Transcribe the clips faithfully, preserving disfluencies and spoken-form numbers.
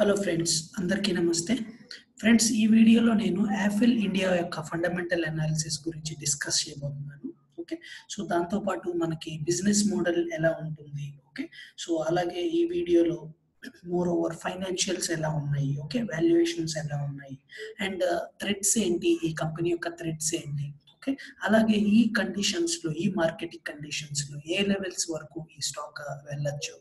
Hello friends అందరికీ నమస్తే friends ఈ వీడియోలో నేను యాఫిల్ ఇండియా యొక్క ఫండమెంటల్ అనాలిసిస్ గురించి డిస్కస్ చేయబోతున్నాను ఓకే సో దాంతో పాటు మనకి బిజినెస్ మోడల్ ఎలా ఉంటుంది ఓకే సో అలాగే ఈ వీడియోలో మోర్ ఓవర్ ఫైనాన్షియల్స్ ఎలా ఉన్నాయి ఓకే వాల్యుయేషన్స్ ఎలా ఉన్నాయి అండ్ థ్రెడ్స్ ఏంటి ఈ కంపెనీ యొక్క థ్రెడ్స్ ఏంటి ఓకే అలాగే ఈ కండిషన్స్ లో ఈ మార్కెటింగ్ కండిషన్స్ లో ఏ లెవెల్స్ వరకు ఈ స్టాక్ వెళ్ళొచ్చు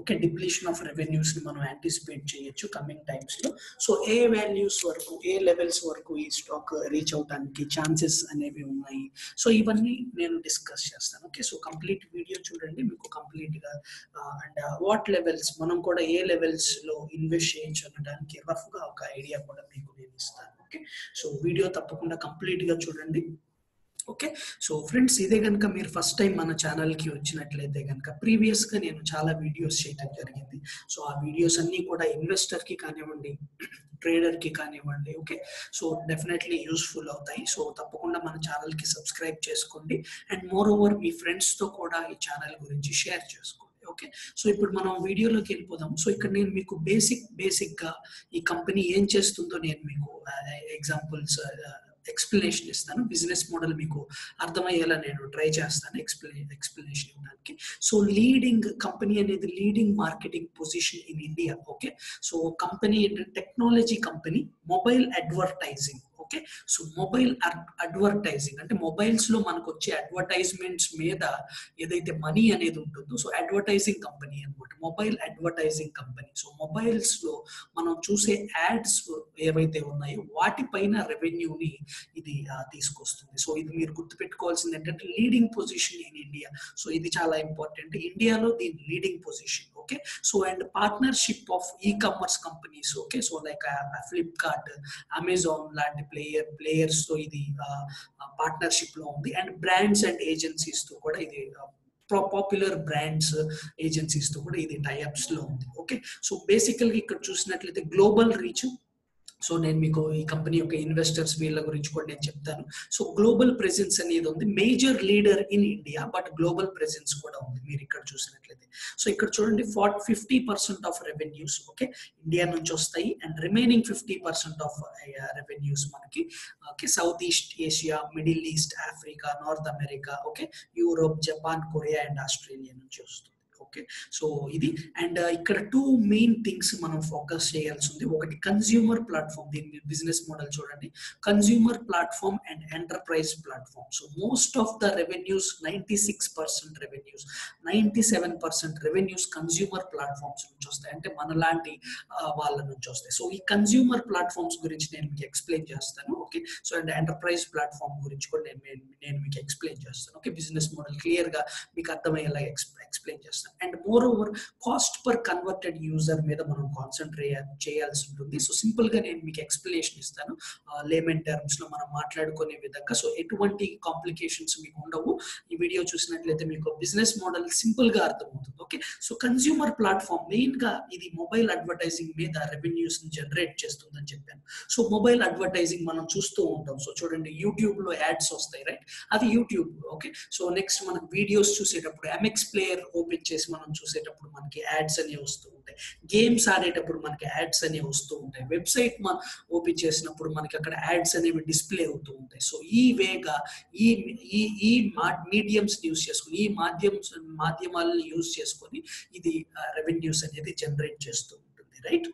okay depletion of revenues ni manu anticipate cheyachu coming times lo so a values varaku a levels varaku ee stock reach out aniki chances anevi unnayi so ivanni nenu discuss chestanu okay so complete video chudandi meeku complete ga and uh, what levels manam kuda a levels lo invest cheyachu anadaniki rough ga oka idea kuda meeku nenu istanu okay so video tappakunda complete ga chudandi okay so friends ఇదే కనుక మీరు first time మన ఛానల్కి వచ్చినట్లయితే కనుక ప్రీవియస్గా నేను చాలా వీడియోస్ చేయడం జరిగింది సో ఆ వీడియోస్ అన్నీ కూడా ఇన్వెస్టర్కి కానివ్వండి ట్రేడర్కి కానివ్వండి ఓకే సో డెఫినెట్లీ యూస్ఫుల్ అవుతాయి సో తప్పకుండా మన ఛానల్కి సబ్స్క్రైబ్ చేసుకోండి అండ్ మోర్ ఓవర్ మీ ఫ్రెండ్స్తో కూడా ఈ ఛానల్ గురించి షేర్ చేసుకోండి ఓకే సో ఇప్పుడు మనం వీడియోలోకి వెళ్ళిపోదాం సో ఇక్కడ నేను మీకు బేసిక్ బేసిక్గా ఈ కంపెనీ ఏం చేస్తుందో నేను మీకు ఎగ్జాంపుల్స్ ఎక్స్ప్లెనేషన్ ఇస్తాను బిజినెస్ మోడల్ మీకు అర్థమయ్యేలా నేను ట్రై చేస్తాను ఎక్స్ప్లెయిన్ ఎక్స్ప్లెనేషన్ ఇవ్వడానికి సో లీడింగ్ కంపెనీ అనేది leading marketing position in India okay so company technology company mobile advertising okay so mobile advertising అంటే మొబైల్స్ లో మనకు వచ్చే అడ్వర్టైజ్మెంట్స్ మీద ఏదైతే మనీ అనేది ఉంటుందో సో అడ్వర్టైజింగ్ కంపెనీ అనమాట mobile advertising company so mobiles లో మనం చూసే యాడ్స్ ఏవైతే ఉన్నాయో వాటిపైన రెవెన్యూని ఇది తీసుకొస్తుంది సో ఇది మీరు గుర్తుపెట్టుకోవాల్సింది ఏంటంటే leading position in India so ఇది చాలా ఇంపార్టెంట్ ఇండియాలో దీని leading position okay so and partnership of e commerce companies okay so like Flipkart Amazon లాంటి ప్లేయర్ ప్లేయర్స్ తో ఇది పార్ట్నర్షిప్ లో ఉంది అండ్ బ్రాండ్స్ అండ్ ఏజెన్సీస్ తో కూడా ఇది పాపులర్ బ్రాండ్స్ ఏజెన్సీస్ తో కూడా ఇది టైఅప్స్ లో ఉంది ఓకే సో బేసికల్గా ఇక్కడ చూసినట్లయితే గ్లోబల్ రీచ్ సో నేను మీకు ఈ కంపెనీ యొక్క ఇన్వెస్టర్స్ వీళ్ళ గురించి కూడా నేను చెప్తాను సో గ్లోబల్ ప్రెసెన్స్ అనేది ఉంది major leader in India but global presence కూడా ఉంది మీరు ఇక్కడ చూసినట్లయితే సో ఇక్కడ చూడండి forty fifty percent of revenues okay India నుంచి వస్తాయి and remaining fifty percent of revenues మనకి okay South East Asia Middle East Africa North America okay Europe Japan Korea and Australia నుంచి వస్తుంది ఓకే సో ఇది and ఇక్కడ two main things మనం focus చేయాల్సి ఉంది ఒకటి కన్స్యూమర్ ప్లాట్ఫామ్ దీని బిజినెస్ మోడల్ చూడండి consumer platform and enterprise platform so most of the revenues ninety six percent revenues ninety seven percent revenues consumer platforms నుంచి వస్తాయి అంటే మనలాంటి వాళ్ళ నుంచి వస్తాయి సో ఈ కన్స్యూమర్ ప్లాట్ఫామ్స్ గురించి నేను మీకు ఎక్స్ప్లెయిన్ చేస్తాను okay so and enterprise platform గురించి కూడా నేను నేను మీకు ఎక్స్ప్లెయిన్ చేస్తాను ఓకే బిజినెస్ మోడల్ క్లియర్ గా మీకు అర్థమయ్యేలా ఎక్స్ప్లెయిన్ చేస్తాను and moreover cost per converted user మీద మనం కాన్సంట్రేట్ చేయాల్సి ఉంటుంది సో సింపుల్ గా నేను మీకు ఎక్స్ప్లెనేషన్ ఇస్తాను లేమన్ టర్మ్స్ లో మనం మాట్లాడుకునే విధంగా సో ఎటువంటి కాంప్లికేషన్స్ మీకు ఉండవు ఈ వీడియో చూసినట్లయితే మీకు బిజినెస్ మోడల్ సింపుల్ గా అర్థమవుతుంది okay so consumer platform main గా ఇది మొబైల్ అడ్వర్టైజింగ్ మీద రెవెన్యూస్ ని జనరేట్ చేస్తుందని చెప్పాను సో మొబైల్ అడ్వర్టైజింగ్ మనం చూస్తూ ఉంటాం సో చూడండి యూట్యూబ్ లో యాడ్స్ వస్తాయి రైట్ అది యూట్యూబ్ ఓకే సో నెక్స్ట్ మనకు వీడియోస్ చూసేటప్పుడు ఎంఎక్స్ ప్లేయర్ ఓపెన్ చేసి మనం చూసేటప్పుడు మనకి యాడ్స్ అనేవి వస్తూ ఉంటాయి గేమ్స్ ఆడేటప్పుడు మనకి యాడ్స్ అనేవి వస్తూ ఉంటాయి వెబ్సైట్ మన ఓపెన్ చేసినప్పుడు మనకి అక్కడ యాడ్స్ అనేవి డిస్ప్లే అవుతూ ఉంటాయి సో ఈ వేగా ఈ ఈ మీడియంస్ యూజ్ చేసుకుని ఈ మాధ్యమ్స్ మాధ్యమాలను యూజ్ చేసుకొని ఇది రెవెన్యూస్ అనేది జనరేట్ చేస్తూ ఉంటుంది రైట్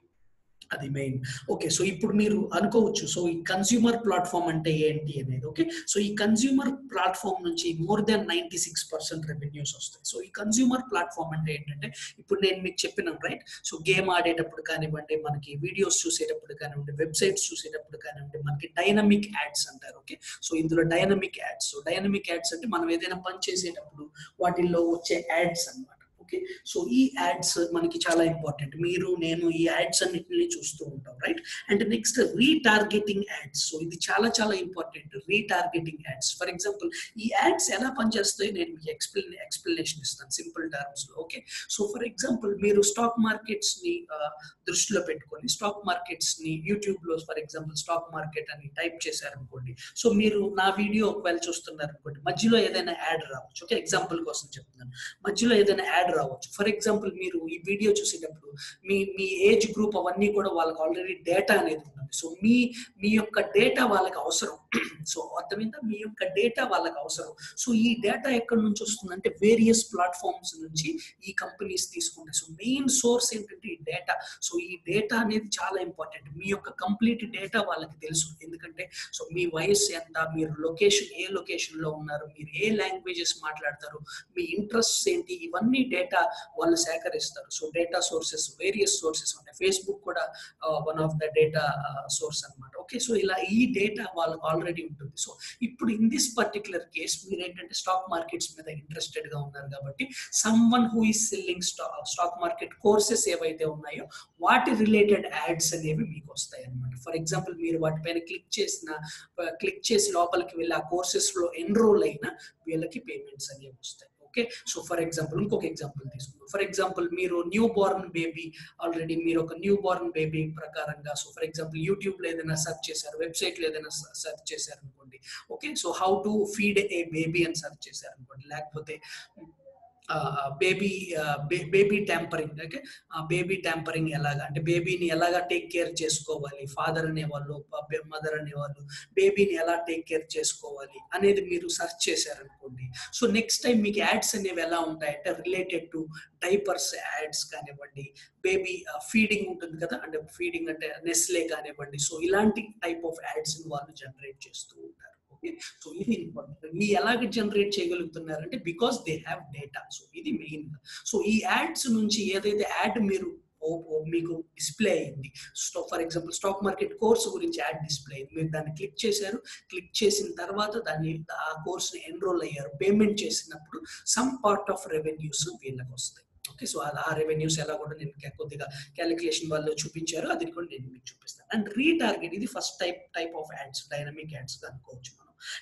అది మెయిన్ ఓకే సో ఇప్పుడు మీరు అనుకోవచ్చు సో ఈ కన్స్యూమర్ ప్లాట్ఫామ్ అంటే ఏంటి అనేది ఓకే సో ఈ కన్స్యూమర్ ప్లాట్ఫామ్ నుంచి more than ninety six percent revenues వస్తాయి సో ఈ కన్స్యూమర్ ప్లాట్ఫామ్ అంటే ఏంటంటే ఇప్పుడు నేను మీకు చెప్పినాను రైట్ సో గేమ్ ఆడేటప్పుడు కానివ్వండి మనకి వీడియోస్ చూసేటప్పుడు కానివ్వండి వెబ్సైట్స్ చూసేటప్పుడు కానివ్వండి మనకి డైనమిక్ యాడ్స్ అంటారు ఓకే సో ఇందులో dynamic ads so dynamic ads అంటే మనం ఏదైనా పని చేసేటప్పుడు వాటిల్లో వచ్చే యాడ్స్ అన్నమాట ఓకే సో ఈ యాడ్స్ మనకి చాలా ఇంపార్టెంట్ మీరు నేను ఈ యాడ్స్ అన్నిటిని చూస్తూ ఉంటాం right and next retargeting ads so ఇది చాలా చాలా important retargeting ads for example ఈ యాడ్స్ ఎలా పనిచేస్తాయో నేను మీకు ఎక్స్ప్లెయిన్ ఎక్స్ప్లెనేషన్ ఇస్తాను సింపుల్ టర్మ్స్ లో ఓకే సో ఫర్ ఎగ్జాంపుల్ మీరు స్టాక్ మార్కెట్స్ ని దృష్టిలో పెట్టుకొని స్టాక్ మార్కెట్స్ ని యూట్యూబ్ లో ఫర్ ఎగ్జాంపుల్ స్టాక్ మార్కెట్ అని టైప్ చేశారనుకోండి సో మీరు నా వీడియో ఒకవేళ చూస్తున్నారు అనుకోండి మధ్యలో ఏదైనా యాడ్ రావచ్చు ఓకే ఎగ్జాంపుల్ కోసం చెప్తున్నాను మధ్యలో ఏదైనా యాడ్ రావచ్చు. ఫర్ ఎగ్జాంపుల్ మీరు ఈ వీడియో చూసేటప్పుడు మీ మీ ఏజ్ గ్రూప్ అవన్నీ కూడా వాళ్ళకి ఆల్రెడీ డేటా అనేది ఉంటుంది. సో మీ మీ యొక్క డేటా వాళ్ళకి అవసరం. సో అర్థమైందా, మీ యొక్క డేటా వాళ్ళకి అవసరం. సో ఈ డేటా ఎక్కడి నుంచి వస్తుందంటే వేరియస్ ప్లాట్ఫామ్స్ నుంచి ఈ కంపెనీస్ తీసుకుంటాయి. సో మెయిన్ సోర్స్ ఏంటంటే ఈ డేటా. సో ఈ డేటా అనేది చాలా ఇంపార్టెంట్. మీ యొక్క కంప్లీట్ డేటా వాళ్ళకి తెలుసు. ఎందుకంటే సో మీ వయసు ఎంత, మీరు లొకేషన్ ఏ లొకేషన్లో ఉన్నారు, మీరు ఏ లాంగ్వేజెస్ మాట్లాడతారు, మీ ఇంట్రెస్ట్స్ ఏంటి, ఇవన్నీ డేటా వాళ్ళు సేకరిస్తారు. So data sources various sources ఉంటాయి. ఫేస్బుక్ కూడా one of the data source అనమాట. ఓకే, సో ఇలా ఈ డేటా వాళ్ళకి ఆల్రెడీ ఉంటుంది. సో ఇప్పుడు ఇన్ దిస్ పర్టికులర్ కేస్ మీరు ఏంటంటే స్టాక్ మార్కెట్స్ మీద ఇంట్రెస్టెడ్ గా ఉన్నారు కాబట్టి someone who is selling stock market courses ఏవైతే ఉన్నాయో వాటి రిలేటెడ్ యాడ్స్ అనేవి మీకు వస్తాయి అనమాట. ఫర్ ఎగ్జాంపుల్ మీరు వాటిపైన క్లిక్ చేసిన క్లిక్ చేసి లోపలికి వెళ్ళి ఆ కోర్సెస్ లో ఎన్రోల్ అయినా వీళ్ళకి పేమెంట్స్ అనేవి వస్తాయి. ఓకే, సో ఫర్ ఎగ్జాంపుల్ ఇంకొక ఎగ్జాంపుల్ తీసుకుందాం. ఫర్ ఎగ్జాంపుల్ మీరు న్యూ బోర్న్ బేబీ ఆల్రెడీ మీరు ఒక న్యూ బోర్న్ బేబీ ప్రకారంగా సో ఫర్ ఎగ్జాంపుల్ యూట్యూబ్లో ఏదైనా సెర్చ్ చేశారు, వెబ్సైట్లో ఏదైనా సెర్చ్ చేశారు అనుకోండి. Okay, so how to feed a baby అని సెర్చ్ చేశారు అనుకోండి, లేకపోతే baby baby tampering, okay baby tampering ఎలాగా అంటే బేబీని ఎలాగా టేక్ కేర్ చేసుకోవాలి, ఫాదర్ అనేవాళ్ళు మదర్ అనేవాళ్ళు బేబీని ఎలా టేక్ కేర్ చేసుకోవాలి అనేది మీరు సెర్చ్ చేశారనుకోండి. సో నెక్స్ట్ టైం మీకు యాడ్స్ అనేవి ఎలా ఉంటాయంటే రిలేటెడ్ టు డైపర్స్ యాడ్స్ కానివ్వండి, బేబీ ఫీడింగ్ ఉంటుంది కదా అంటే ఫీడింగ్ అంటే నెస్లే కానివ్వండి. సో ఇలాంటి టైప్ ఆఫ్ యాడ్స్ వాళ్ళు జనరేట్ చేస్తూ ఉంటారు. సో ఇది ఇంపార్టెంట్. మీ ఎలాగ జనరేట్ చేయగలుగుతున్నారంటే because they have data. So ఇది మెయిన్. సో ఈ యాడ్స్ నుంచి ఏదైతే యాడ్ మీరు మీకు డిస్ప్లే అయింది, so for example stock market course గురించి యాడ్ డిస్ప్లే అయింది, మీరు దాన్ని క్లిక్ చేశారు, క్లిక్ చేసిన తర్వాత దాన్ని ఆ కోర్స్ని ఎన్రోల్ అయ్యారు, పేమెంట్ చేసినప్పుడు సమ్ పార్ట్ ఆఫ్ రెవెన్యూస్ వీళ్ళకి వస్తాయి. ఓకే, సో ఆ రెవెన్యూస్ ఎలా కూడా నేను కొద్దిగా క్యాలిక్యులేషన్ వాళ్ళు చూపించారు, అది కూడా నేను మీకు చూపిస్తాను. అండ్ రీటార్గెట్, ఇది first type type of ads, dynamic ads అనుకోవచ్చు.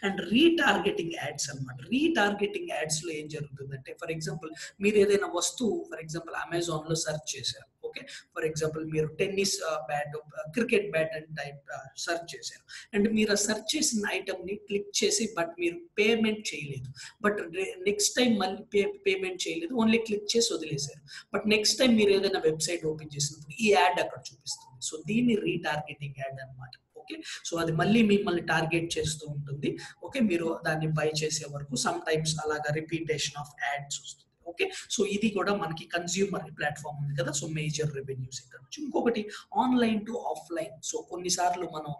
అండ్ రీటార్గెటింగ్ యాడ్స్ అనమాట. రీటార్గెటింగ్ యాడ్స్ లో ఏం జరుగుతుందంటే ఫర్ ఎగ్జాంపుల్ మీరు ఏదైనా వస్తువు ఫర్ ఎగ్జాంపుల్ అమెజాన్ లో సెర్చ్ చేశారు. ఓకే, ఫర్ ఎగ్జాంపుల్ మీరు టెన్నిస్ బ్యాట్, క్రికెట్ బ్యాట్ అని టైప్ సెర్చ్ చేశారు. అండ్ మీరు ఆ సెర్చ్ చేసిన ఐటమ్ ని క్లిక్ చేసి బట్ మీరు పేమెంట్ చేయలేదు, బట్ నెక్స్ట్ టైం మళ్ళీ పే పేమెంట్ చేయలేదు, ఓన్లీ క్లిక్ చేసి వదిలేశారు. బట్ నెక్స్ట్ టైం మీరు ఏదైనా వెబ్సైట్ ఓపెన్ చేసినప్పుడు ఈ యాడ్ అక్కడ చూపిస్తుంది. సో దీన్ని రీటార్గెటింగ్ యాడ్ అనమాట. ఓకే, సో అది మళ్ళీ మిమ్మల్ని టార్గెట్ చేస్తూ ఉంటుంది. ఓకే, మీరు దాన్ని బై చేసే వరకు సమ్ టైమ్స్ అలాగా రిపీటేషన్ ఆఫ్ యాడ్స్ వస్తుంది. ఓకే, సో ఇది కూడా మనకి కన్స్యూమర్ ప్లాట్ఫామ్ ఉంది కదా, సో మేజర్ రెవెన్యూస్ ఇక్కడ నుంచి. ఇంకొకటి ఆన్లైన్ టు ఆఫ్లైన్. సో కొన్నిసార్లు మనం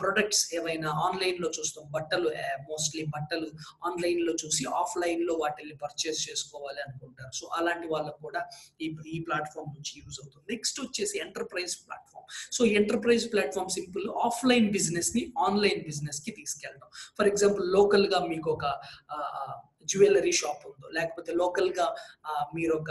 ప్రొడక్ట్స్ ఏవైనా ఆన్లైన్ లో చూస్తాం, బట్టలు మోస్ట్లీ బట్టలు ఆన్లైన్ లో చూసి ఆఫ్లైన్ లో వాటిని పర్చేస్ చేసుకోవాలి అనుకుంటారు. సో అలాంటి వాళ్ళకు కూడా ఈ ఈ ప్లాట్ఫామ్ నుంచి యూజ్ అవుతుంది. నెక్స్ట్ వచ్చేసి enterprise platform. So enterprise platform simple, offline business ని ఆన్లైన్ బిజినెస్ కి తీసుకెళ్ళడం. ఫర్ ఎగ్జాంపుల్ లోకల్ గా మీకు ఒక జ్యువెలరీ షాప్ ఉందో, లేకపోతే లోకల్ గా మీరు ఒక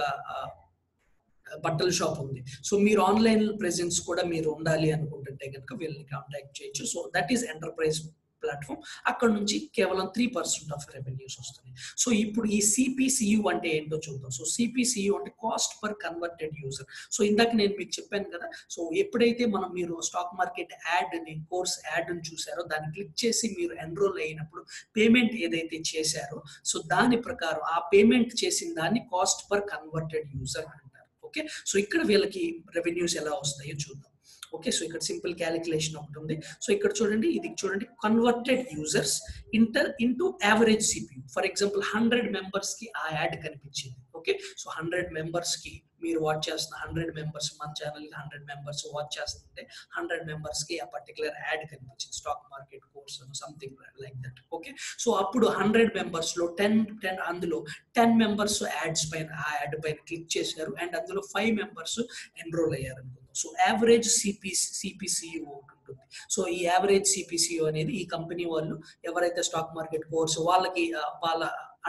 బట్టల షాప్ ఉంది, సో మీరు ఆన్లైన్ ప్రెజెన్స్ కూడా మీరు ఉండాలి అనుకుంటుంటే కనుక వీళ్ళని కాంటాక్ట్ చేయొచ్చు. So that is enterprise platform. అక్కడ నుంచి కేవలం త్రీ పర్సెంట్ ఆఫ్ రెవెన్యూస్ వస్తున్నాయి. సో ఇప్పుడు ఈ సిపిసియు అంటే ఏంటో చూద్దాం. సో సిపిసియు అంటే cost per converted user. So ఇందాక నేను మీకు చెప్పాను కదా, సో ఎప్పుడైతే మనం మీరు స్టాక్ మార్కెట్ యాడ్ ని కోర్స్ యాడ్ ని చూసారో దాన్ని క్లిక్ చేసి మీరు ఎన్రోల్ అయినప్పుడు పేమెంట్ ఏదైతే చేశారో సో దాని ప్రకారం ఆ పేమెంట్ చేసిన దాన్ని కాస్ట్ పర్ కన్వర్టెడ్ యూజర్ అంటారు. ఓకే, సో ఇక్కడ వీళ్ళకి రెవెన్యూస్ ఎలా వస్తాయో చూద్దాం. ఓకే, సో ఇక్కడ సింపుల్ క్యాలిక్యులేషన్ ఒకటి ఉంది. సో ఇక్కడ చూడండి, ఇది చూడండి converted users inter into average CPU. For example hundred members కి ఆ యాడ్ కనిపించింది. ఓకే, సో హండ్రెడ్ మెంబర్స్ కి మీరు వాచ్ చేస్తున్న హండ్రెడ్ మెంబర్స్ మన ఛానల్ కి హండ్రెడ్ మెంబర్స్ వాచ్ చేస్తుంటే హండ్రెడ్ మెంబర్స్ కి ఆ పర్టికులర్ యాడ్ కనిపించింది, stock market course something like that. Okay, so అప్పుడు హండ్రెడ్ మెంబర్స్ లో టెన్ టెన్ అందులో టెన్ మెంబర్స్ యాడ్స్ పైన ఆ యాడ్ పైన క్లిక్ చేశారు అండ్ అందులో ఫైవ్ మెంబర్స్ ఎన్రోల్ అయ్యారు అనుకుందాం. సో యావరేజ్ సిపిసి సిపిసియు ఉంటుంది. సో ఈ యావరేజ్ సిపిసియు అనేది ఈ కంపెనీ వాళ్ళు ఎవరైతే స్టాక్ మార్కెట్ కోర్స్ వాళ్ళకి వాళ్ళ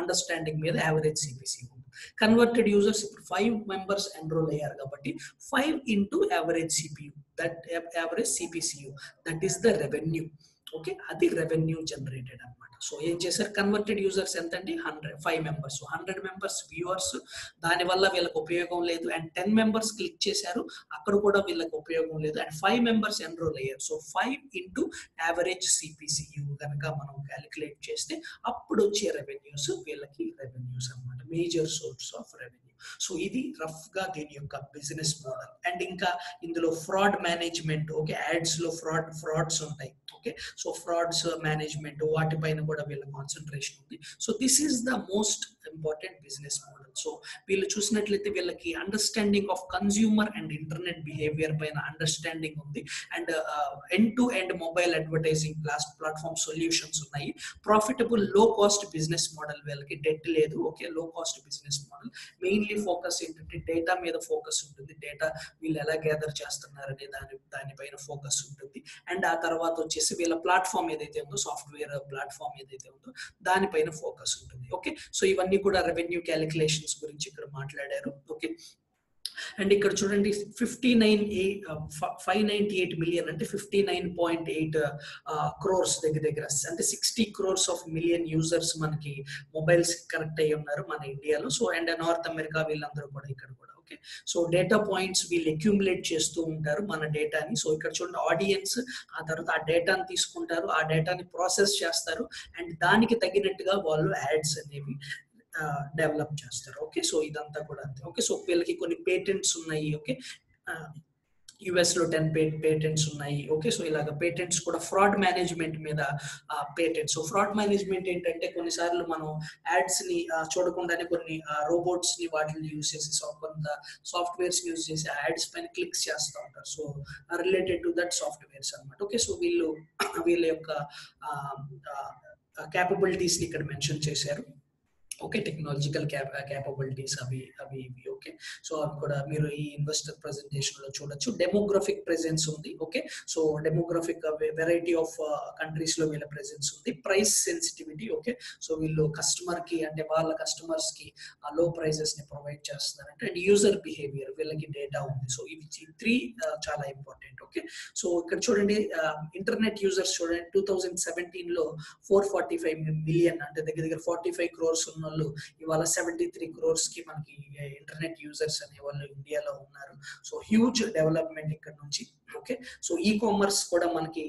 అండర్స్టాండింగ్ మీద యావరేజ్ సిపిసియు. కన్వర్టెడ్ యూజర్స్ ఇప్పుడు ఫైవ్ మెంబర్స్ ఎన్రోల్ అయ్యారు కాబట్టి five into average CPU, that average CPCU, that is the revenue. Okay, అది రెవెన్యూ జనరేటెడ్ అనమాట. సో ఏం చేశారు, కన్వర్టెడ్ యూజర్స్ ఎంత అండి hundred five members hundred members viewers, దానివల్ల వీళ్ళకి ఉపయోగం లేదు. అండ్ టెన్ మెంబర్స్ క్లిక్ చేశారు, అక్కడ కూడా వీళ్ళకి ఉపయోగం లేదు. అండ్ ఫైవ్ మెంబర్స్ ఎన్రోల్ అయ్యారు. So five into average CPCU కనుక మనం క్యాలిక్యులేట్ చేస్తే అప్పుడు వచ్చే రెవెన్యూస్ వీళ్ళకి రెవెన్యూస్ అనమాట, major source of revenue. So, this is the business model. And in the fraud management, okay, ads lo fraud frauds on type. Okay, so frauds management, what by concentration. So, this is the most important business model. So, we will choose the understanding of consumer and internet behavior by an understanding of the and end-to-end uh, -end mobile advertising platform solutions. Profitable, low-cost business model. Okay, low-cost business model. Mainly focus into the data, may the focus into the data will gather just a focus into the and a platform software platform Dani focus into okay. So even you could have revenue calculations going okay. And here chudandi five ninety-eight million and fifty-nine point eight uh, uh, crores and sixty crores of million users manaki mobiles correct ayunnaru man India lo. So and North America villandaru kuda ikkada kuda okay. So data points will accumulate chestu untaru mana data ni. So ikkada chudandi audience aa tarvata aa data ni teeskuntaru aa data ni process chestaru and daniki taginattuga vallu ads anevi Uh, develop just okay. So idanta kuda okay. So pillaki konni patents unnayi okay. Uh, U S lo ten patents unnayi okay. So ilaga patents kuda fraud management meeda uh, patent. So fraud management entante konni saarlu manu ads ni uh, chodukundane konni uh, robots ni vaatini use chesi software softwares use chesi ads pan clicks chestu untaru. So uh, related to that softwares anamata okay. So we'll we'll yokka uh, uh, uh, capabilities ni ikkada mention chesaru. Okay, technological cap uh, capabilities abhi, abhi, okay. So I've got a mirror investor presentation demographic presence on the okay. So demographic uh, variety of uh, countries lo vela presence on the price sensitivity okay. So we low customer ki and the customers ki uh, low prices ne provide just that and user behavior vela ki data on the. So three uh, chala important okay. So uh, internet users in two thousand seventeen lo four hundred forty-five million and the forty-five crores seventy-three crores ki manaki internet users ane vallu India lo unnaru. So huge development ikkada nunchi okay. So e-commerce kuda manaki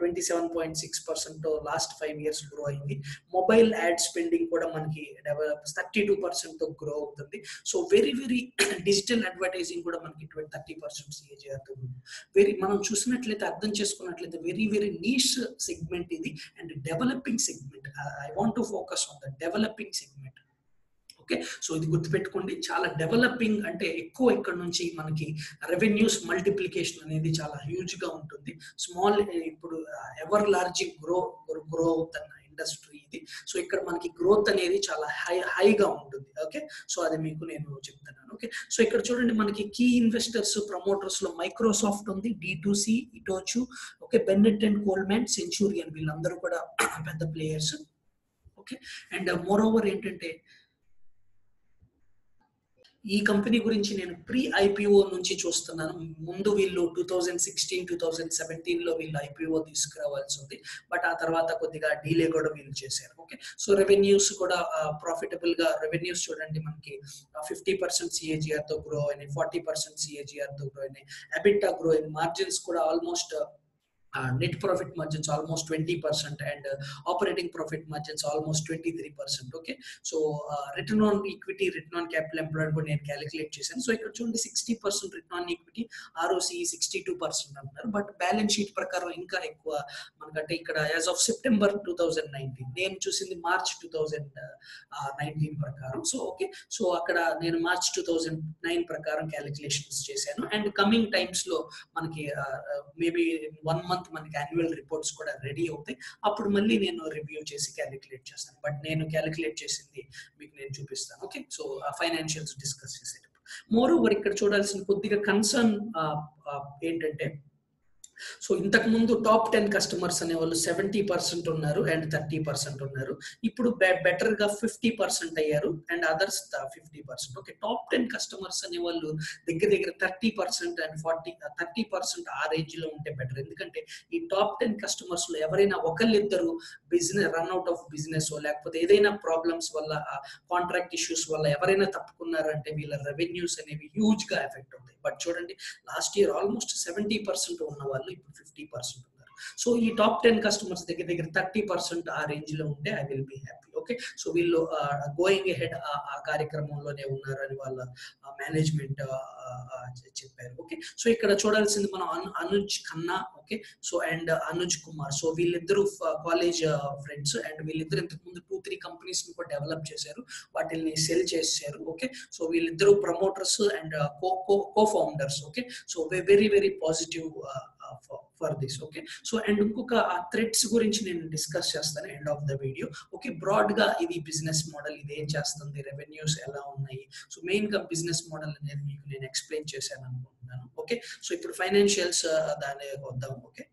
twenty-seven point six percent to last five years grow ayindi. Mobile ad spending kuda manaki thirty-two percent to grow avutundi. So very very digital advertising kuda manaki thirty percent C A G R to very manam chusinatlaithe ardham chesukunnatlaithe very very niche segment idi and developing segment. I want to focus on the developing developing segment. Okay, so ఇది గుర్తుపెట్టుకోండి చాలా developing అంటే ఎక్కువ ఇక్కడ నుంచి మనకి revenues multiplication అనేది చాలా హ్యూజ్ గా ఉంటుంది. స్మాల్ ఇప్పుడు ఎవర్ లార్జ్ గ్రో గ్రో అవుతున్న ఇండస్ట్రీ ఇది. సో ఇక్కడ మనకి గ్రోత్ అనేది చాలా హై హైగా ఉంటుంది ఓకే. సో అది మీకు నేను చెప్తున్నాను ఓకే. సో ఇక్కడ చూడండి మనకి కీ ఇన్వెస్టర్స్ ప్రమోటర్స్ లో మైక్రోసాఫ్ట్ ఉంది, D two C, Itochu okay, Bennett and Coleman, Centurion వీళ్ళందరూ కూడా పెద్ద players. Okay. And uh, moreover, entente ee company gurinchi nenu pre I P O nunchi chustunnanu mundu villu two thousand sixteen two thousand seventeen lo villu I P O tiskravalusundi but aa tarvata kodiga delay kuda villu chesaru okay. So revenues kuda uh, profitable ga revenues chudandi manaki uh, fifty percent C A G R tho grow ayini, forty percent C A G R tho grow ayini, EBITDA grow in margins kuda almost uh, Uh, net profit margins almost twenty percent and uh, operating profit margins almost twenty-three percent okay. So uh, return on equity, return on capital employed when I calculate this and so I could show the sixty percent return on equity, R O C is sixty-two percent but balance sheet prakaro inka ekwa manaka ikkada as of September two thousand nineteen name choosing the March two thousand nineteen prakaram. So okay, so akada nenu March two thousand nine prakaram calculations chesanu and coming times lo manaki uh, maybe in one month మనకి annual reports కూడా ready అవుతాయి. అప్పుడు మళ్ళీ నేను review చేసి calculate చేస్తాను but నేను calculate చేసింది మీకు నేను చూపిస్తాను ఓకే. సో ఫైనాన్షియల్స్ డిస్కస్ చేసేటప్పుడు మోర్ ఓవర్ ఇక్కడ చూడాల్సిన కొద్దిగా కన్సర్న్ ఏంటంటే సో ఇంతకు ముందు టాప్ టెన్ కస్టమర్స్ అనేవాళ్ళు సెవెంటీ పర్సెంట్ ఉన్నారు అండ్ థర్టీ పర్సెంట్ ఉన్నారు ఇప్పుడు బెటర్ గా ఫిఫ్టీ పర్సెంట్ అయ్యారు and others fifty percent okay. Top ten customers అనేవాళ్ళు దగ్గర దగ్గర thirty percent and forty thirty percent ఆ రేంజ్ లో ఉంటే బెటర్ ఎందుకంటే ఈ టాప్ టెన్ కస్టమర్స్ లో ఎవరైనా ఒకళ్ళిద్దరు బిజినెస్ రన్అట్ ఆఫ్ బిజినెస్ లేకపోతే ఏదైనా ప్రాబ్లమ్స్ వల్ల కాంట్రాక్ట్ ఇష్యూస్ వల్ల ఎవరైనా తప్పుకున్నారంటే వీళ్ళ రెవెన్యూస్ అనేవి హ్యూజ్ గా ఎఫెక్ట్ అవుతాయి. బట్ చూడండి last year almost seventy percent ఉన్న వాళ్ళు fifty percent. So, top ten customers, they get thirty percent range. I will be happy. Okay. Okay, so we'll uh, going ahead uh, కార్యక్రమంలోనే ఉన్నారు అని వాళ్ళ management చెప్పారు. Okay, so ఇక్కడ చూడాల్సింది మనం Anuj Khanna, okay, so and Anuj Kumar, so వీళ్ళిద్దరూ కాలేజ్ ఫ్రెండ్స్ అండ్ వీళ్ళిద్దరూ ఇంతకు ముందు టూ త్రీ కంపెనీస్ ని కూడా డెవలప్ చేశారు, వాటిని సెల్ చేశారు. ఓకే, సో వీళ్ళిద్దరూ promoters and co co founders. Okay, so very very positive for this. Okay, so and inkoka threats gurinchi nenu discuss chestanu end of the video. Okay, broad ga idi business model ide em chestundi, revenues ela unnai, so main ga business model anedi meeku nenu explain chesanu anukuntunanu. Okay, so ipudu financials daane koddam. Okay,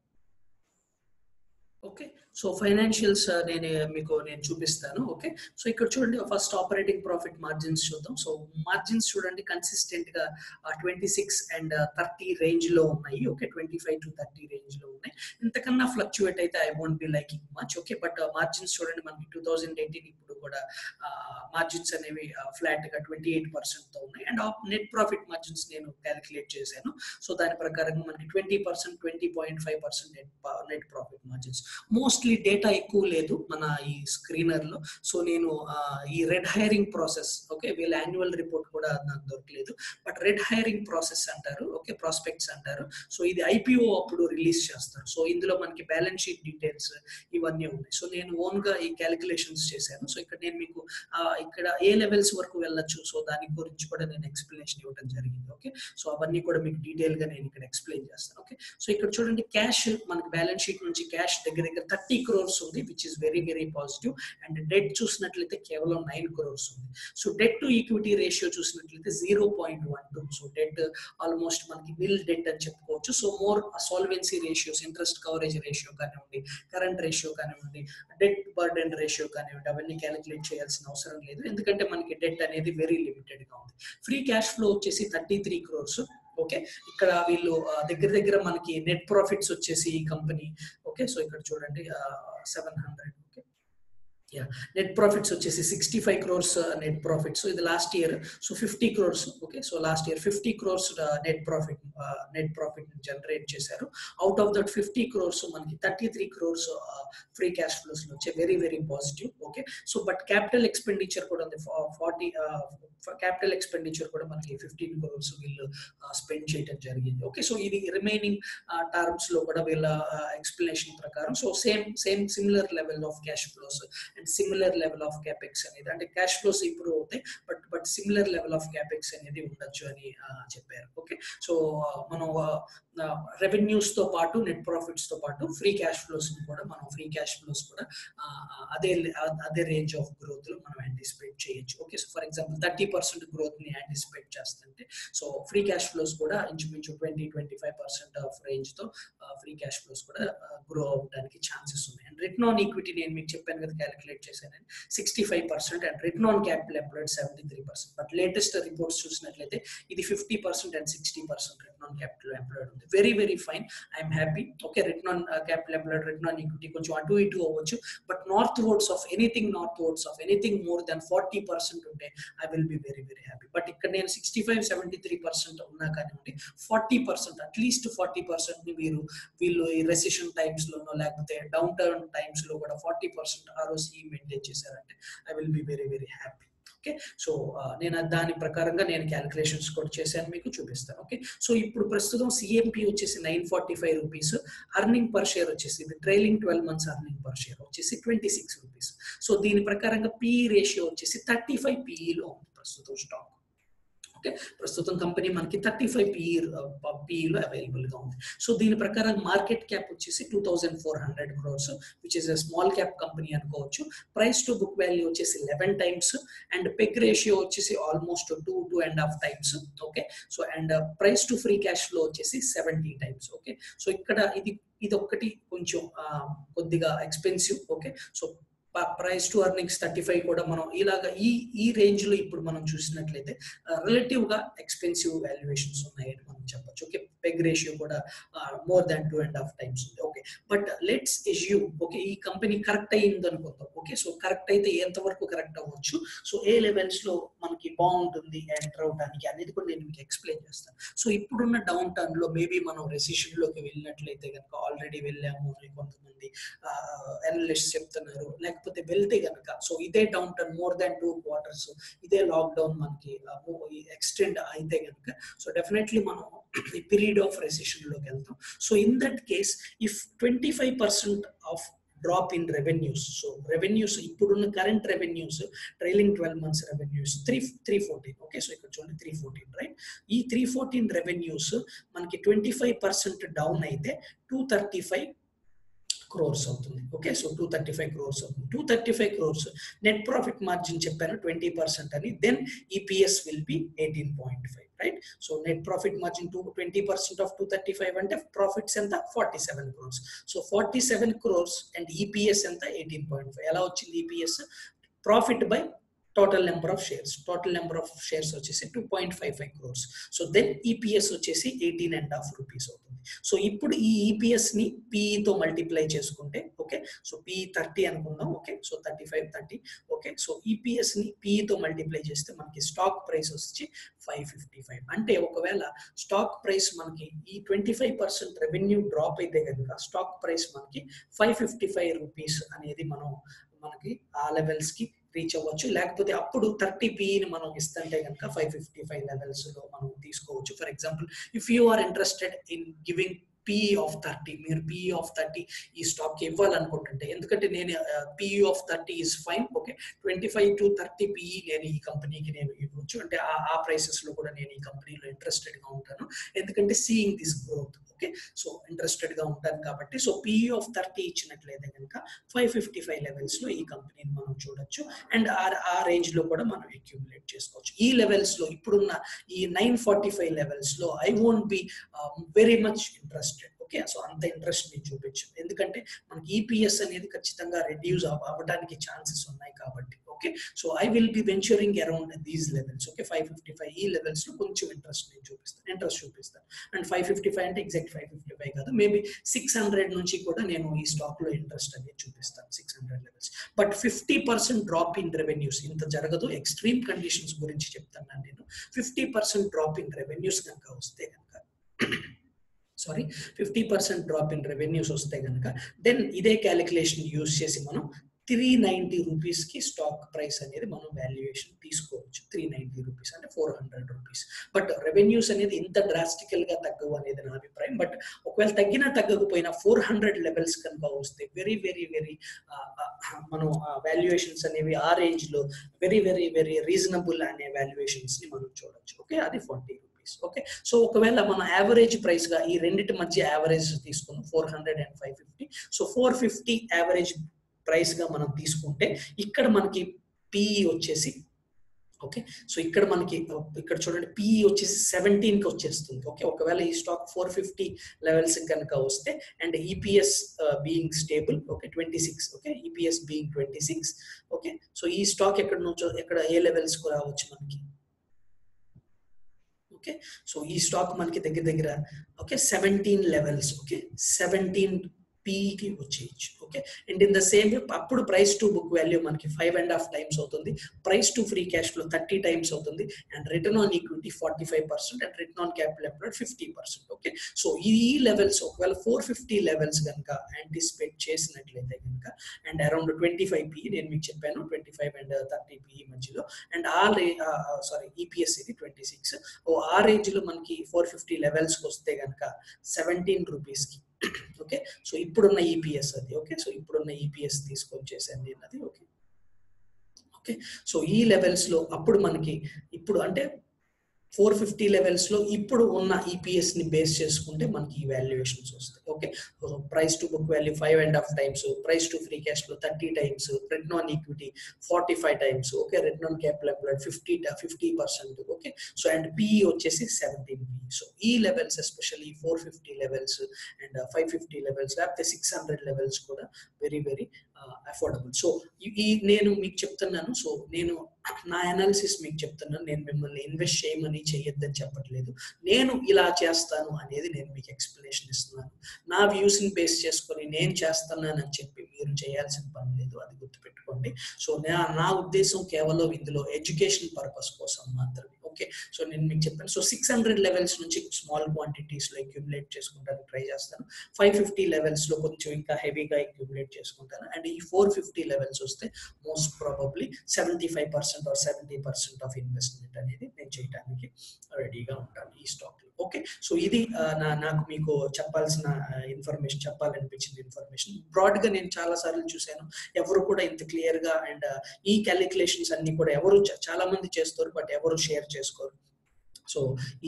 okay, so financials nenu meeku nenu chupistanu. Okay, so ikkada chudandi first operating profit margins chuddam. So margins chudandi consistent ga twenty-six and thirty range lo unnai. Okay, twenty-five to thirty range lo unnai. Intakanna fluctuate aithe I won't be liking much. Okay, but uh, margins chudandi manaki twenty eighteen ippudu kuda uh, margins anevi uh, flat ga twenty-eight percent tho unnai and op net profit margins nenu calculate chesanu. So dani prakaranga manaki twenty percent twenty point five percent net, uh, net profit margins. Mostly data ఎక్కువ లేదు మన ఈ స్క్రీనర్లో. So నేను ఈ red herring process, okay, వీళ్ళ annual report కూడా నాకు దొరకలేదు, బట్ రెడ్ హైరింగ్ ప్రాసెస్ అంటారు, ఓకే, ప్రాస్పెక్ట్స్ అంటారు. సో ఇది ఐపీఓ అప్పుడు రిలీజ్ చేస్తారు. సో ఇందులో మనకి బ్యాలెన్స్ షీట్ డీటెయిల్స్ ఇవన్నీ ఉన్నాయి. సో నేను ఓన్గా ఈ క్యాలిక్యులేషన్స్ చేశాను. సో ఇక్కడ నేను మీకు ఇక్కడ ఏ లెవెల్స్ వరకు వెళ్ళొచ్చు, సో దాని గురించి కూడా నేను ఎక్స్ప్లెనేషన్ ఇవ్వడం జరిగింది. ఓకే, సో అవన్నీ కూడా మీకు డీటెయిల్గా నేను ఇక్కడ ఎక్స్ప్లెయిన్ చేస్తాను. ఓకే, సో ఇక్కడ చూడండి క్యాష్ మనకి బ్యాలెన్స్ షీట్ నుంచి క్యాష్ దగ్గర దగ్గర thirty crores ఉంది, which is very very positive, and debt చూసినట్లయితే కేవలం nine crores ఉంది. So debt to equity ratio చూసినట్లయితే zero point one two. సో debt ఆల్మోస్ట్ మనకి nil debt అని చెప్పుకోవచ్చు. So more solvency ratios, interest coverage ratio కానివ్వండి, current ratio కానివ్వండి, debt burden ratio కానివ్వండి, అవన్నీ క్యాలిక్యులేట్ చేయాల్సిన అవసరం లేదు, ఎందుకంటే మనకి debt అనేది వెరీ లిమిటెడ్ గా ఉంది. ఫ్రీ క్యాష్ ఫ్లో వచ్చేసి thirty-three crores. ఓకే, ఇక్కడ వీళ్ళు దగ్గర దగ్గర మనకి నెట్ ప్రాఫిట్స్ వచ్చేసి ఈ కంపెనీ, ఓకే, సో ఇక్కడ చూడండి seven hundred, okay, yeah, net profits వచ్చేసి sixty five crores net profit. So ఇది last year, so fifty crores, okay, so last year fifty crores net profit net profit generate చేశారు. Out of that fifty crores మనకి thirty three crores free cash flows వచ్చే very very positive. Okay, so but capital expenditure కూడా ఉంది, forty capital expenditure కూడా మనకి fifteen crores వీళ్ళు spend చేయడం జరిగింది. ఓకే, సో ఇది రిమైనింగ్ టర్మ్స్ లో కూడా వీళ్ళ ఎక్స్ప్లెనేషన్ ప్రకారం so same same similar level of cash flows and similar level of capex అనేది, అంటే క్యాష్ ఫ్లోస్ ఇంప్రూవ్ అవుతాయి but but similar level of capex అనేది ఉండొచ్చు అని చెప్పారు. ఓకే, సో మనం రెవెన్యూస్ తో పాటు నెట్ ప్రాఫిట్స్ తో పాటు ఫ్రీ క్యాష్ ఫ్లోస్ కూడా మనం ఫ్రీ క్యాష్ ఫ్లోస్ కూడా అదే అదే రేంజ్ ఆఫ్ గ్రోత్ లో మనం యాంటిసిపేట్ చేయొచ్చు. Okay, so for example thirty percent growth ని యాంటిసిపేట్ చేస్తుంటే సో ఫ్రీ క్యాష్ ఫ్లోస్ కూడా ఇంచుమించు twenty twenty five percent of range తో ఫ్రీ క్యాష్ ఫ్లోస్ కూడా గ్రో అవడానికి ఛాన్సెస్ ఉన్నాయి. అండ్ రిటర్న్ ఆన్ ఈక్విటీ నేను మీకు చెప్పాను కదా క్యాలిక్యులేట్ చేశాను sixty five percent and return on capital employed seventy three percent but latest reports చూసినట్లయితే ఇది fifty percent and sixty percent return on capital employed ఉంది. Very very fine, I'm happy. Okay, return on capital employed return on equity కొంచెం అటు ఇటు అవ్వచ్చు but northwards of anything northwards of anything more than forty percent ఉంటే I will be very very happy. But ఇక్కడ నేను sixty five seventy three percent ఉన్నా కానివ్వండి forty percent at least forty percent ని మీరు వీళ్ళు ఈ రెసిషన్ టైమ్స్ లోనో లేకపోతే డౌన్ టర్న్ టైమ్స్ లో కూడా ఫార్టీ పర్సెంట్ ఆర్ఓసి మెయింటైన్ చేశారంటే I will be very very happy. Okay, so నేను దాని ప్రకారంగా నేను క్యాలిక్యులేషన్స్ కూడా చేశాను, మీకు చూపిస్తాను. ఓకే, సో ఇప్పుడు ప్రస్తుతం సిఎంపి వచ్చేసి nine forty five rupees, earning per share వచ్చేసి ఇది trailing twelve months earning per share వచ్చేసి ట్వంటీ సిక్స్ రూపీస్. సో దీని ప్రకారంగా పిఈ రేషియో వచ్చేసి థర్టీ ఫైవ్ పిఈలో ఉంది ప్రస్తుతం స్టాక్. ప్రస్తుతం కంపెనీ మనకి థర్టీ ఫైవ్ పిఈలో అవైలబుల్ గా ఉంది. సో దీని ప్రకారం మార్కెట్ క్యాప్ వచ్చేసి two thousand four hundred crores which is small cap company అనుకోవచ్చు. ప్రైస్ టు బుక్ వాల్యూ వచ్చేసి eleven times and peg ratio వచ్చేసి almost two two and half times. Okay, so and price to free cash flow వచ్చేసి seventy times. Okay, so ఇక్కడ ఇది ఇదొక్కటి కొంచెం కొద్దిగా expensive. Okay, so price to earnings thirty five కూడా మనం ఇలాగ ఈ ఈ రేంజ్ లో ఇప్పుడు మనం చూసినట్లయితే రిలేటివ్ గా ఎక్స్పెన్సివ్ వాల్యుయేషన్స్ ఉన్నాయని మనం చెప్పచ్చు. ఓకే, పెగ్ రేషియో కూడా more than two and half times ఉంది. Okay, but let's assume, okay, ఈ కంపెనీ కరెక్ట్ అయ్యింది అనుకుందాం. Okay, so correct aithe entha varaku correct avvochu. So A levels lo manaki baaguntundi enter avvadani anedi kuda nenu meeku explain chestanu. So ippudunna down turn lo maybe manam recession loki vellinatlaithe ganaka already vellamo ani konthamandi analysts cheptunnaru lekapothe velthe ganaka so ide down turn more than two quarters ide lockdown manaki extend aithe ganaka so definitely manam the period of recession loki veltham. So in that case if twenty-five percent of drop in revenues, so revenues ippudunna current revenues trailing twelve months revenues three three fourteen, okay, so ikkada chudandi three fourteen, right? Ee three fourteen revenues manaki twenty-five percent down aithe two thirty-five crores avutundi, okay, so two thirty-five crores avutundi. two thirty-five crores net profit margin cheppanu twenty percent ani, then E P S will be eighteen point five, right? So net profit margin to twenty percent of two thirty-five ante profits enta forty-seven crores, so forty-seven crores and E P S enta eighteen point five. Ela ochindi E P S profit by total number of shares, total number of shares vachesi two point five five crores, so then E P S vachesi eighteen and a half rupees avutundi. So ippudu ee E P S ni P E tho multiply cheskunte, okay, so P E thirty anukundam, okay, so thirty-five thirty, okay, so E P S ni P E tho multiply chesthe manaki stock price vachi five fifty-five, ante okavela stock price manaki ee twenty-five percent revenue drop aithe ganaka stock price manaki five fifty-five rupees anedi manam manaki aa levels ki reach avvachu, lekapothe appudu thirty P E ni manam istante ganaka five fifty-five levels lo manam teesukovachu. For example, if you are interested in giving P E of thirty, mere P E of thirty ee stock ivvalanuntunte, endukante nenu P E of thirty is fine, okay, twenty-five to thirty P E nenu ee company ki nenu ivvachu, ante aa prices lo kuda nenu ee company lo interested ga untanu, endukante seeing this growth, okay, so interested ga untanu kabatti. So P E of thirty ichinatleide ganaka five fifty-five levels lo ee company ni manam chudochu and aa range lo kuda manam accumulate chesukochu. Ee levels lo ippudunna ee nine forty-five levels lo I won't be um, very much interested, okay, so anta interest ni chupinchu, endukante manaki E P S anedi kachithanga reduce avvadaniki chances unnai kabatti, okay, so I will be venturing around these levels, okay, five fifty-five ee levels lo koncham interest ni chupistanu, interest chupistanu, and five fifty-five ante exact five fifty-five kada, maybe six hundred nunchi kuda nenu ee stock lo interest ani chupistanu, six hundred levels. But fifty percent drop in revenues inta jaragadu, extreme conditions gurinchi cheptanu nenu, fifty percent drop in revenues ganaka vaste ganaka sorry fifty percent drop in revenues vaste ganaka, then ide calculation use chesi manam three ninety rupees ki stock price anedi manam valuation teesukovachu, three ninety rupees ante four hundred rupees. But revenues anedi inta drastical ga taggu anedi na abhiprayam, but okvel taggina taggapoyina four hundred levels kanka vaste very very very uh, uh, manam uh, valuations anevi aa range lo very very very reasonable ane valuations ni manam chodochu, okay, adi forty rupees. Okay, so okavela mana average price ga ee renditti madhya average teesukonu four hundred and five fifty, so four fifty average price ga manam teeskunte ikkada manaki P E vachesi, okay, so ikkada manaki ikkada chudandi P E vachesi seventeen ki vachestundi, okay, okavela ee stock four fifty levels ganaka vaste and E P S uh, being stable, okay, twenty-six, okay, E P S being twenty-six, okay, so ee stock ekkada nuncho ekkada A levels ku ravachu manaki, okay, so ee stock manaki daggara daggara, okay, seventeen levels, okay, seventeen P E ki vachechu, okay, and in the same way appudu price to book value manaki five and a half times avutundi, price to free cash flow thirty times avutundi, and return on equity forty-five percent and return on capital employed fifty percent, okay, so ee levels okvela four fifty levels ganaka anticipate chesinatleite ganaka and around twenty-five P E nenu meeku cheppanu, twenty-five and thirty P E madhyalo, and all uh, sorry E P S idi twenty-six, oh aa range lo manaki four fifty levels koste ganaka seventeen rupees ki, okay, so ippudunna E P S adi, okay, so ippudunna E P S teeskonchesandi anadi, okay, okay, so ee levels lo appudu manaki ippudu ante four fifty levels lo ippudu unna E P S ni base cheskunte manaki ee valuations vastayi, okay, so price to book value five and a half times, so price to free cash flow thirty times, so return on equity forty-five times, okay, return on capital employed fifty to fifty percent, okay, so and P E vachesi seventeen P E. So ee levels especially four fifty levels and five fifty levels, up to six hundred levels kuda very very uh, affordable. So ee nenu meeku cheptunnanu, so nenu na analysis meeku cheptunna, nenu mimmalni invest cheyamani cheyyadani cheppatledu, nenu ila chestanu anedi nenu meeku explanation istunanu. Na views ni base cheskoni nenu chestunnanu ani cheppi meeru cheyalasina pani ledu, adi gurtu pettukondi. So na uddesham kevalam indulo education purpose kosam maatrame. Okay, so nenu meeku cheppanu. So six hundred levels nunchi small quantities lo accumulate chesukuntaniki try chestanu, five fifty levels lo koncham inka heavy ga accumulate chesukuntanu, and ee four fifty levels osthe most probably seventy-five percent or seventy percent of investment anedi nenu cheyadaniki ready ga untanu ee stock lo. Okay, so idi na naaku meeku cheppalsina information, cheppalanipichindi information. Broad ga nenu chaala sarlu chusanu, evaru kuda inta clear ga and ee calculations anni kuda evaru chaala mandi chestoru but evaru share cheskoru. So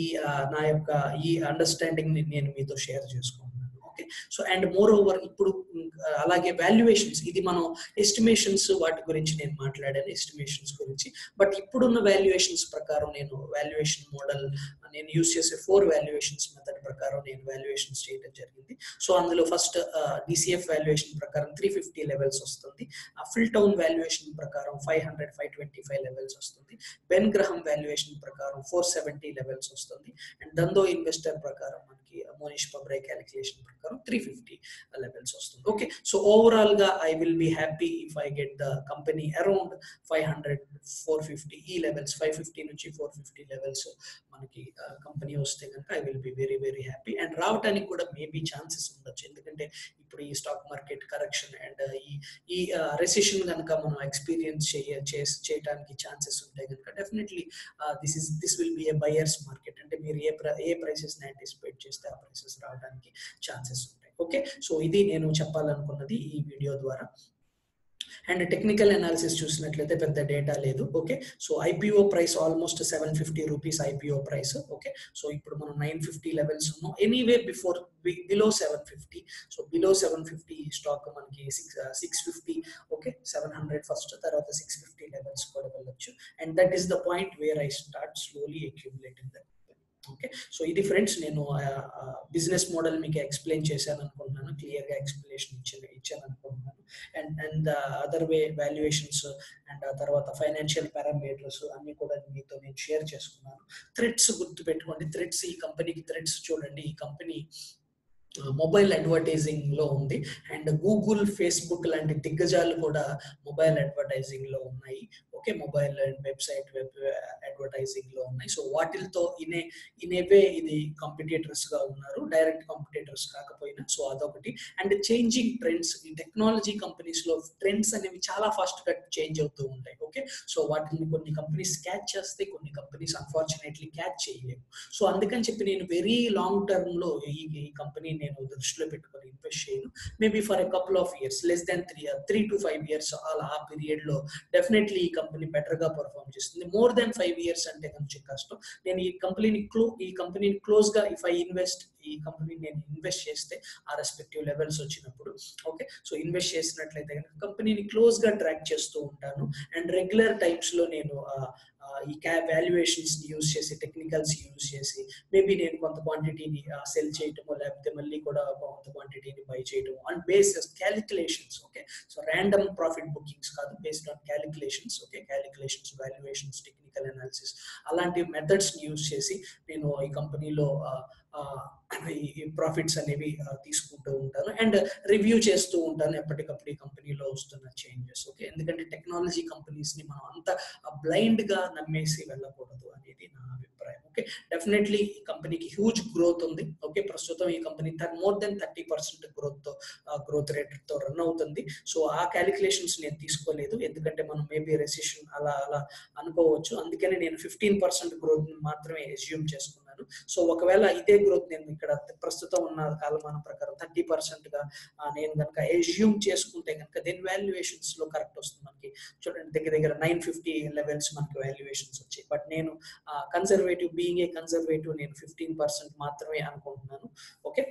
ee na yokka ee understanding ni nenu meeto share chesukonu. Okay. So and moreover ippudu alage valuations idi mano estimations vaati gurinchi nenu maatladanu, estimations gurinchi, but ippudunna valuations prakaram nenu valuation model nenu use chese four valuations method prakaram nenu valuations cheyadam jarigindi. So andulo first uh, D C F valuation prakaram three fifty levels vastundi, Affle valuation prakaram five hundred five twenty-five levels vastundi, Ben Graham valuation prakaram four seventy levels vastundi, and Dhandho Investor prakaram manaki Monish Pabrai calculation prakaram three fifty levels vastundi. Okay, so overall ga I will be happy if I get the company around five hundred four fifty e levels, five fifty nunchi four fifty levels manaki company osthe ganaka I will be very very happy. And raavataniki kuda maybe chances undochu, endukante ippudu ee stock market correction and ee ee recession ganaka manu experience cheya cheyadaniki chances untayi ganaka definitely uh, this is this will be a buyers market, ante meer ee prices ni anticipate chesthe aa prices raavadaniki chances. Okay, so ఇది నేను చెప్పాలనుకున్నది ఈ video ద్వారా. And technical analysis చూసినట్లయితే పెద్ద data లేదు. Okay, so IPO price almost seven fifty rupees IPO price. Okay, so ఇప్పుడు మనం నైన్ ఫిఫ్టీ లెవెల్స్ ఉన్నాం, anyway before below seven fifty. So below seven fifty stock మనకి six six fifty, okay seven hundred first, తర్వాత six fifty levels కూడా వెళ్ళొచ్చు. And that is the point where I start slowly accumulating that. Okay, so ఇది friends నేను business model మీకు explain చేశాను అనుకుంటున్నాను, క్లియర్గా ఎక్స్ప్లెనేషన్ ఇచ్చాను ఇచ్చాను అనుకుంటున్నాను. And and other way valuations and ఆ తర్వాత ఫైనాన్షియల్ పారామీటర్స్ అన్ని కూడా మీతో నేను షేర్ చేసుకున్నాను. థ్రెడ్స్ గుర్తుపెట్టుకోండి, థ్రెడ్స్ ఈ కంపెనీకి థ్రెడ్స్ చూడండి, ఈ కంపెనీ మొబైల్ అడ్వర్టైజింగ్ లో ఉంది, అండ్ గూగుల్ ఫేస్బుక్ లాంటి దిగ్గజాలు కూడా మొబైల్ అడ్వర్టైజింగ్ లో ఉన్నాయి. Okay, mobile and website web advertising లో ఉన్నాయి. సో వాటితో ఇనే ఇనేవే ఇది కాంపిటేటర్స్ గా ఉన్నారు, డైరెక్ట్ కాంపిటేటర్స్ కాకపోయినా. సో అదొకటి. అండ్ చేంజింగ్ ట్రెండ్స్, ఈ టెక్నాలజీ కంపెనీస్ లో ట్రెండ్స్ అనేవి చాలా ఫాస్ట్ గా చేంజ్ అవుతూ ఉంటాయి. ఓకే, సో వాటిని కొన్ని కంపెనీస్ క్యాచ్ చేస్తే కొన్ని కంపెనీస్ అన్ఫార్చునేట్లీ క్యాచ్ చేయలేవు. సో అందుకని చెప్పి నేను వెరీ లాంగ్ టర్మ్ లో ఈ కంపెనీ నేను దృష్టిలో పెట్టుకొని ఇన్వెస్ట్ చేయను. Maybe for a couple of years, less than three three to five years అలా ఆ పీరియడ్ లో డెఫినెట్లీ ఈ కంపెనీ బెటర్ గా పర్ఫార్మ్ చేస్తుంది. మోర్ దాన్ ఫైవ్ ఇయర్స్ అంటే కొంచెం కష్టం. నేను ఈ కంపెనీని క్లో ఈ కంపెనీని క్లోజ్ గా ఇఫ్ ఐ ఇన్వెస్ట్ ఈ కంపెనీని నేను ఇన్వెస్ట్ చేస్తే ఆ రెస్పెక్టివ్ లెవెల్స్ వచ్చినప్పుడు, ఓకే సో ఇన్వెస్ట్ చేసినట్లయితే కనుక కంపెనీని క్లోజ్ గా ట్రాక్ చేస్తూ ఉంటాను. అండ్ రెగ్యులర్ టైమ్స్ లో నేను ఈ క్యాప్ వాల్యుయేషన్స్ యూజ్ చేసి, టెక్నికల్స్ యూజ్ చేసి, మేబీ నేను కొంత క్వాంటిటీని సెల్ చేయటము, లేకపోతే మళ్ళీ కూడా కొంత క్వాంటిటీని బై చేయటము, and based calculations. Okay, so random profit bookings కాదు, based on calculations. Okay, calculations, valuations, technical analysis అలాంటి మెథడ్స్ని యూజ్ చేసి నేను ఈ కంపెనీలో ఈ ప్రాఫిట్స్ అనేవి తీసుకుంటూ ఉంటాను. అండ్ రివ్యూ చేస్తూ ఉంటాను ఎప్పటికప్పుడు ఈ కంపెనీలో వస్తున్న చేంజెస్. ఓకే, ఎందుకంటే టెక్నాలజీ కంపెనీస్ని మనం అంత బ్లైండ్గా నమ్మేసి వెళ్ళకూడదు అనేది నా అభిప్రాయం. ఓకే, డెఫినెట్లీ ఈ కంపెనీకి హ్యూజ్ గ్రోత్ ఉంది. ఓకే, ప్రస్తుతం ఈ company more than thirty percent గ్రోత్తో గ్రోత్ రేట్తో రన్ అవుతుంది. సో ఆ క్యాలిక్యులేషన్స్ నేను తీసుకోలేదు, ఎందుకంటే మనం మేబీ రెసిషన్ అలా అలా అనుకోవచ్చు. అందుకని నేను ఫిఫ్టీన్ పర్సెంట్ గ్రోత్ మాత్రమే ఎస్యూమ్ చేసుకున్నాను. సో ఒకవేళ ఇదే గ్రోత్ నేను ఇక్కడ ప్రస్తుతం ఉన్న కాలమానం ప్రకారం థర్టీ పర్సెంట్ గా నేను కనుక ఎస్యూమ్ చేసుకుంటే కనుక దీని వాల్యుయేషన్స్ లో కరెక్ట్ వస్తుంది. మనకి చూడండి దగ్గర దగ్గర నైన్ ఫిఫ్టీ లెవెల్స్ మనకి వాల్యుయేషన్స్ వచ్చాయి. బట్ నేను కన్సర్వేటివ్ బీయింగ్ ఏ కన్సర్వేటివ్ నేను ఫిఫ్టీన్ పర్సెంట్ మాత్రమే అనుకుంటున్నాను. ఓకే,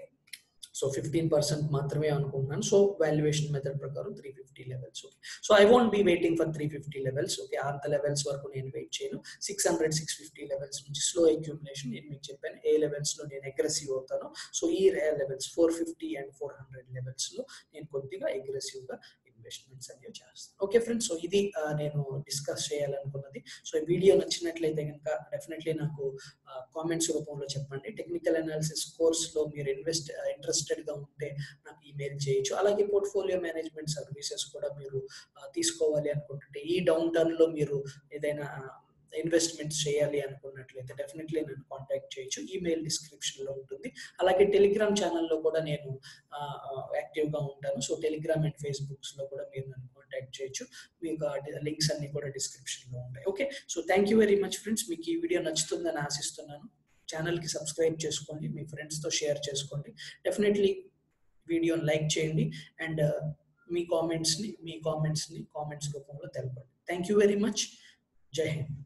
సో ఫిఫ్టీన్ పర్సెంట్ మాత్రమే అనుకుంటున్నాను. సో వాల్యుయేషన్ మెథడ్ ప్రకారం three fifty levels. Okay, so I won't be waiting for three fifty levels. Okay, అంత లెవెల్స్ వరకు నేను వెయిట్ చేయను. Six hundred six fifty levels నుంచి స్లో అక్యూములేషన్ నేను మీకు చెప్పాను. ఏ లెవెల్స్లో నేను అగ్రెసివ్ అవుతాను, సో ఈ levels four fifty and four hundred లెవెల్స్లో నేను కొద్దిగా అగ్రెసివ్గా investments and your chance. Okay friends, so idi nenu discuss cheyalanuntunnadi. So ee video nachinatlayite ganka definitely naaku comments rupamlo cheppandi. Technical analysis course lo meer invest interested ga unte naaku email cheyochu. Alage portfolio management services kuda meeru teeskovali anukuntunte ee downturn lo meeru edaina investments చేయాలి అనుకున్నట్లయితే definitely నన్ను contact చేయొచ్చు. Email డిస్క్రిప్షన్లో ఉంటుంది. అలాగే Telegram ఛానల్లో కూడా నేను యాక్టివ్గా ఉంటాను. సో టెలిగ్రామ్ అండ్ ఫేస్బుక్స్లో కూడా మీరు నన్ను కాంటాక్ట్ చేయొచ్చు. మీకు లింక్స్ అన్నీ కూడా డిస్క్రిప్షన్లో ఉంటాయి. Okay, so thank you very much friends. మీకు ఈ వీడియో నచ్చుతుందని ఆశిస్తున్నాను. ఛానల్కి సబ్స్క్రైబ్ చేసుకోండి, మీ ఫ్రెండ్స్తో షేర్ చేసుకోండి, డెఫినెట్లీ వీడియోని లైక్ చేయండి అండ్ మీ కామెంట్స్ని మీ కామెంట్స్ని కామెంట్స్ రూపంలో తెలపండి. Thank you very much. Jai Hind.